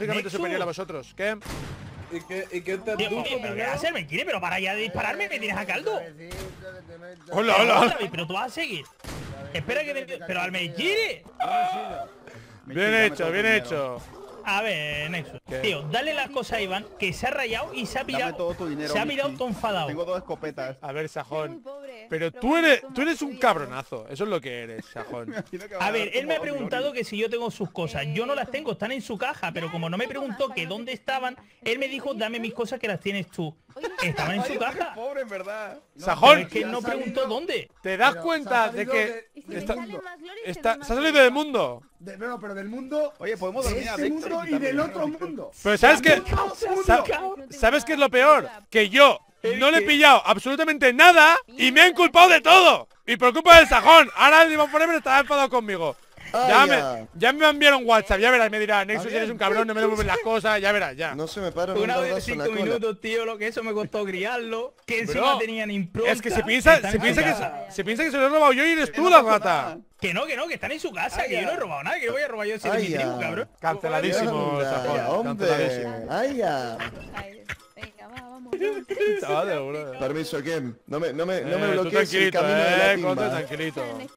tecnológicamente Nexxuz superior a vosotros. ¿Qué? ¿Y qué te adujo? Pero me quiere, pero para ya de dispararme me tienes a caldo. Hola, hola. Pero tú vas a seguir. Espera que te... Pero al me quiere. Bien hecho, bien hecho. A ver, Nexxuz. Tío, dale las cosas a Iván, que se ha rayado y se ha pirado. Dame todo tu dinero, se ha pirado todo enfadado. Tengo dos escopetas. A ver, Sajón. Pero tú eres un cabronazo. Eso es lo que eres, Sajón. A ver, él me ha preguntado que si yo tengo sus cosas. Yo no las tengo, están en su caja. Pero como no me preguntó que dónde estaban, él me dijo, dame mis cosas que las tienes tú. Estaban en su caja. Pobre, en verdad. Sajón. Es que no preguntó dónde. ¿Te das cuenta de que se ha salido del mundo? No, pero del mundo. Oye, podemos dormir a este mundo y del otro mundo. Pero ¿sabes qué? ¿Sabes qué es lo peor? Que yo no le he pillado absolutamente nada y me han culpado de todo. Y por culpa del Sajón. Ahora el IvanForever está enfadado conmigo. Ya me enviaron WhatsApp, ya verás, me dirá, Nexxuz, eres un cabrón, no me devuelves las cosas, ya verás, ya. No se me para una vez de 5 minutos, tío, lo que eso me costó criarlo, que encima tenían impronta. Es que se piensa que se lo he robado yo y eres tú la rata. Que no, que están en su casa, que yo no he robado nada, que no voy a robar yo ese de mi tribu, cabrón. Canceladísimo, Sajón, canceladísimo. Ay, ya. Permiso, Ken, no me bloquees el camino del latino. Tranquilito.